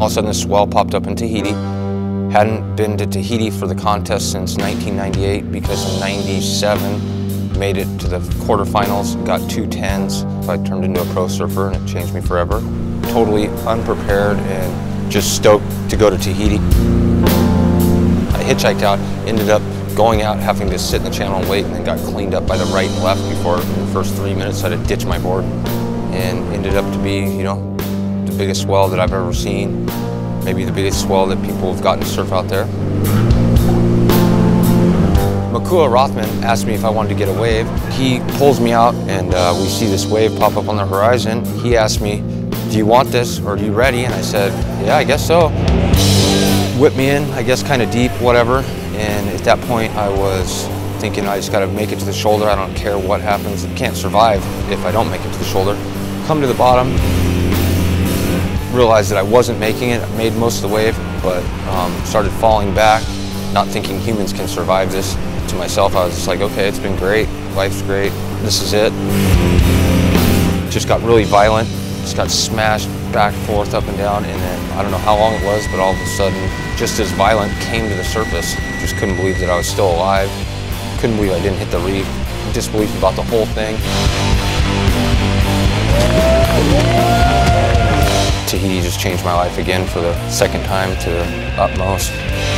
All of a sudden, this swell popped up in Tahiti. Hadn't been to Tahiti for the contest since 1998 because in 97, made it to the quarterfinals, got 2 tens. I turned into a pro surfer and it changed me forever. Totally unprepared and just stoked to go to Tahiti. I hitchhiked out, ended up going out, having to sit in the channel and wait, and then got cleaned up by the right and left before in the first 3 minutes I had to ditch my board, and ended up to be, you know, the biggest swell that I've ever seen, maybe the biggest swell that people have gotten to surf out there. Makua Rothman asked me if I wanted to get a wave. He pulls me out and we see this wave pop up on the horizon. He asked me, do you want this or are you ready? And I said, yeah, I guess so. Whipped me in, I guess kind of deep, whatever. And at that point I was thinking I just got to make it to the shoulder. I don't care what happens. I can't survive if I don't make it to the shoulder. Come to the bottom, realized that I wasn't making it. I made most of the wave, but started falling back, not thinking humans can survive this. To myself, I was just like, okay, it's been great. Life's great. This is it. Just got really violent. Just got smashed back, forth, up and down, and then I don't know how long it was, but all of a sudden, just as violent, came to the surface. Just couldn't believe that I was still alive. Couldn't believe I didn't hit the reef. Disbelief about the whole thing. Tahiti just changed my life again for the second time to the utmost.